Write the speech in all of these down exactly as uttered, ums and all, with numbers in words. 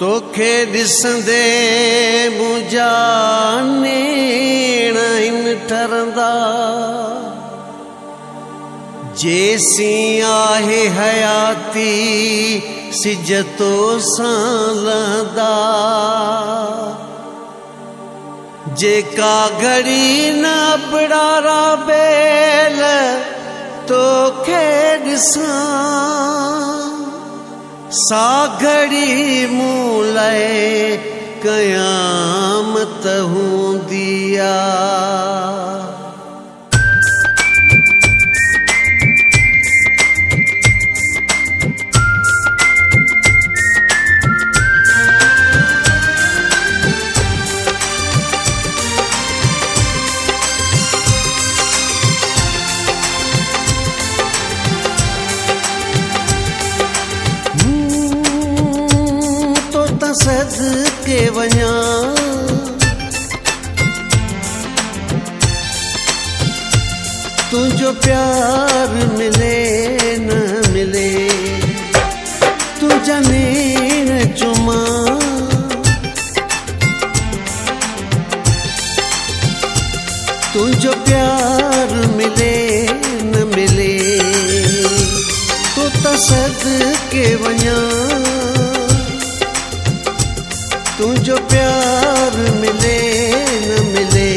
तोखे ॾिसंदे मुंहिंजा नेण आहिनि ठरंदा, जेसी आहे हयाती सिज तोसां लहंदा। जेका घड़ी न पिड़ारा बेल तोखे ॾिसां, सा घड़ी मूं लाइ क़यामत हूंदी आ। सदके वञा तुझो प्यार मिले न मिले, तुझा नेण चुमा तुझो प्यार मिले न मिले, तो त सदके वञा तुझो प्यार मिले न मिले,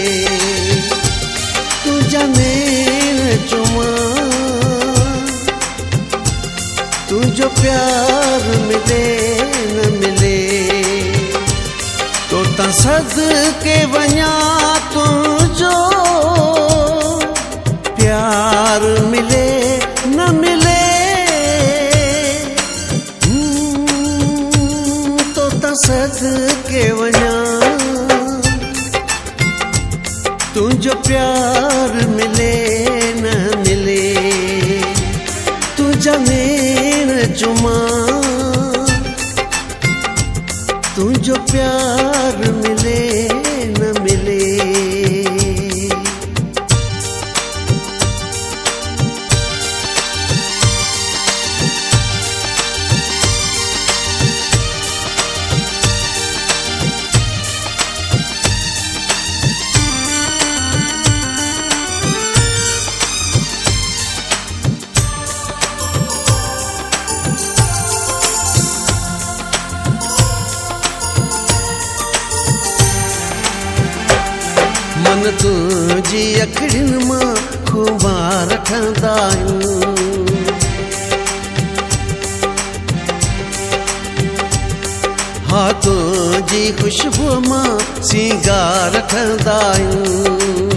तुझा नेण चुमा तुझो प्यार मिले न मिले, तो त सदके वञा तुझो प्यार मिले न मिले। सदके वञा तुझो प्यार मिले न मिले, तुझा नेण चुमा तुझो प्यार मिले न मिले। मन तुझी अखड़िन मां खुबा रखंदा आहियूं, हा तुझी खुशबू मां सिंगार रखंदा आहियूं।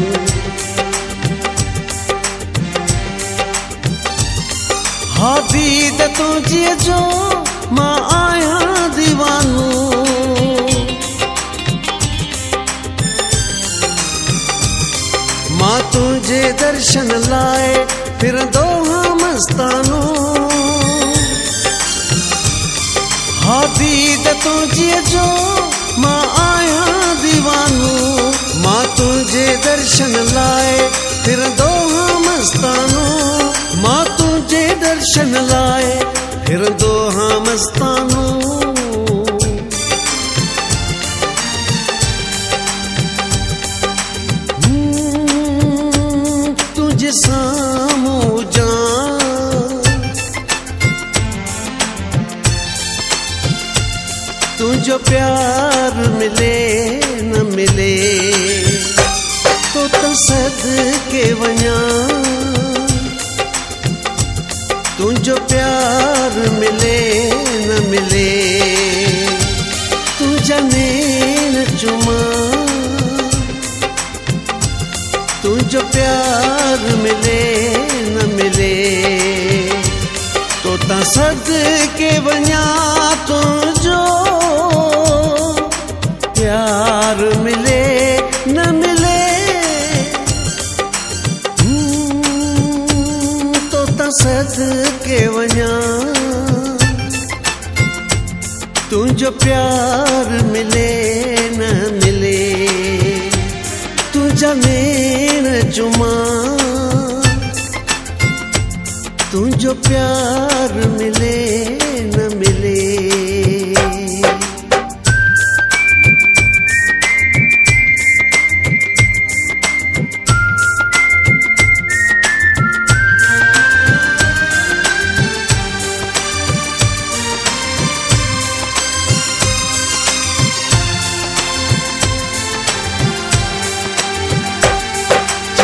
हा दीद तुझी जो मां आहियां दीवानो, मां तुझे दर्शन लाए फिर दो हाँ मस्तानो। हा दीद तुझे जो मां आया दीवानो, मां तुझे दर्शन लाए फिर दो हाँ मस्तानो, मां तुझे दर्शन लाए फिर दो हाँ मस्तानो। सामू जान तुझो प्यार मिले न मिले, तो त सदके वञा तुझो प्यार मिले न मिले, तुझा नेण चुमा तुझो प्यार मिले न मिले, तो त सदके वञा तुझो प्यार मिले न मिले, तो त सदके वञा तुझो प्यार मिले न मिले, तुझा नेण चुमा तुझो प्यार मिले न मिले।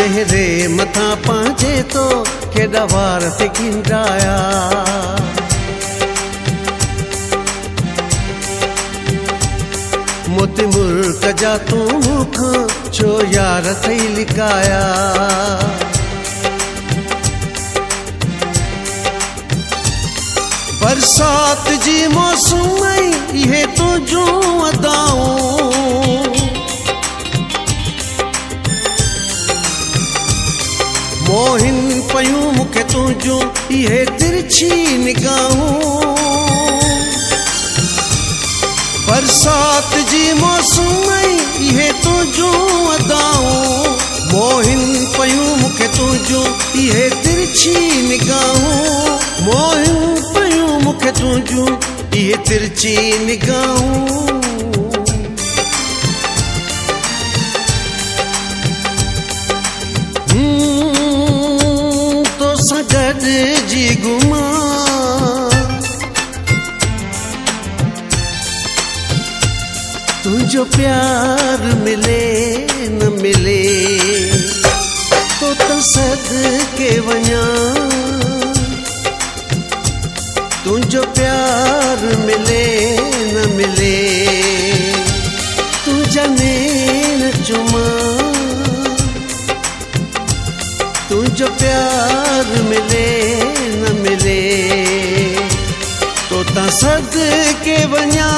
पहरे मथा पांचे तो केड़ा वार से खिंजाया। मोती मुर्क जा तू मुखा छो यार से लिकाया। बरसात जी मौसम में ये तो जो अदाऊं मोहिन पयूं मुखे तो जो ये तिरछी निगाहों। बरसात जी मौसम में ये तो जो अदाऊं मोहिन पयूं मुखे तो जो ये तिरछी निगाहों। मोहिन मुखे तुझू ये तिरछी निगाहों। तो सगड़ जी गुमा तुझो प्यार मिले न मिले तो तो सदके वन्या। तुझो प्यार मिले न मिले तुझा नैन चुमा। तुझो प्यार मिले न मिले तो ता सदके वन्या।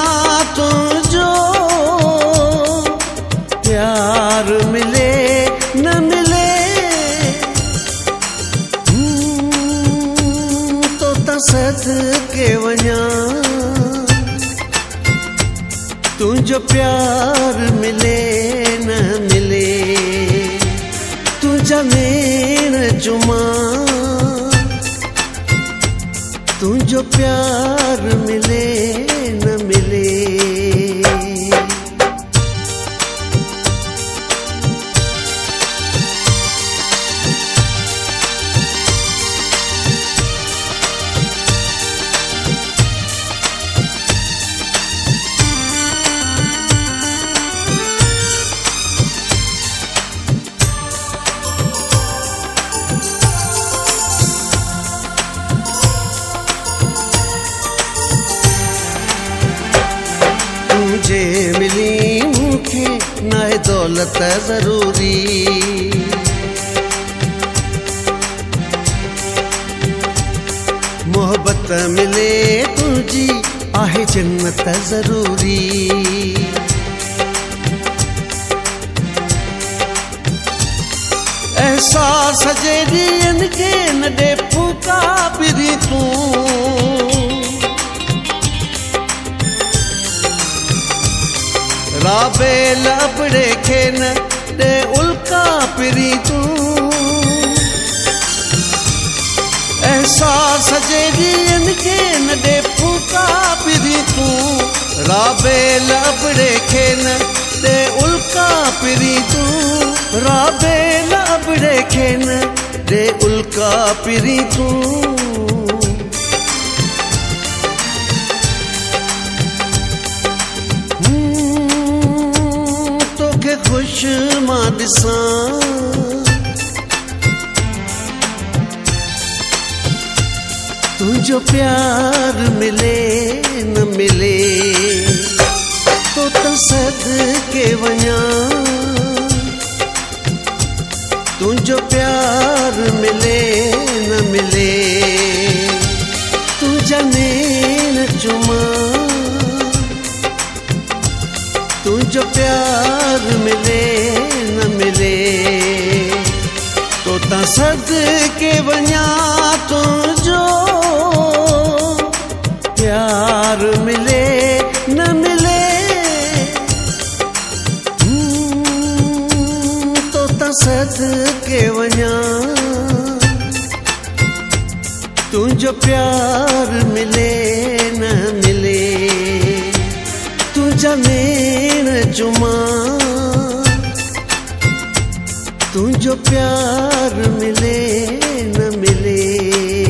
तुझो प्यार मिले न मिले तो ता सद तुझो प्यार मिले न मिले तुझा मेरा चुमा। तुझो प्यार मिले न मिले दौलत जरूरी मोहब्बत मिले तुझी आहे जन्नत जरूरी। एहसास जेरियन के न दे पुकारी तू राबे लबड़े के न दे उल्का पिरी तू। एहसास जेरियन के न दे फूका पिरी तू राबे लबड़े के न दे उल्का पिरी तू। राबे लबड़े के न दे उल्का पिरी तू। खुश मां दिसां तुझो प्यार मिले न मिले तो तो सदके वन्या। तुझो प्यार मिले न मिले तुझा नैन चुमा। तुझो प्यार मिले न मिले तो ता सदके वन्या। तुझो प्यार मिले न मिले तो ता सदके वन्या। तुझो प्यार मिले न मिले तुझा मेरा चुमा। तुझो प्यार मिले न मिले।